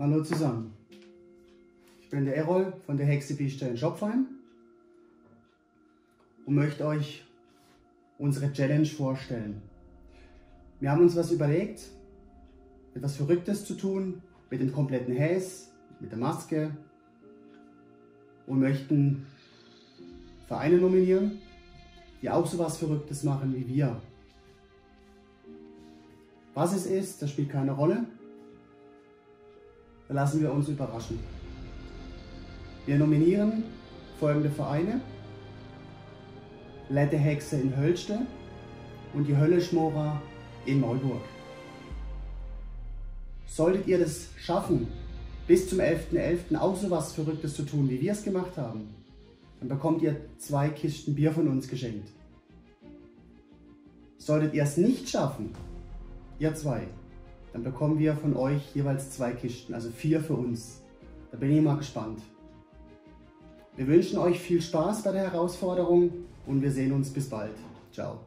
Hallo zusammen, ich bin der Errol von der Hexebieschter Schopfheim und möchte euch unsere Challenge vorstellen. Wir haben uns was überlegt, etwas Verrücktes zu tun, mit dem kompletten Häs, mit der Maske, und möchten Vereine nominieren, die auch so was Verrücktes machen wie wir. Was es ist, das spielt keine Rolle. Da lassen wir uns überraschen. Wir nominieren folgende Vereine: Lätte-Häxe in Höllstein und die Hölle-Schmorer in Maulburg. Solltet ihr das schaffen, bis zum 11.11. auch so was Verrücktes zu tun, wie wir es gemacht haben, dann bekommt ihr 2 Kisten Bier von uns geschenkt. Solltet ihr es nicht schaffen, ihr 2, dann bekommen wir von euch jeweils 2 Kisten, also 4 für uns. Da bin ich mal gespannt. Wir wünschen euch viel Spaß bei der Herausforderung und wir sehen uns bis bald. Ciao.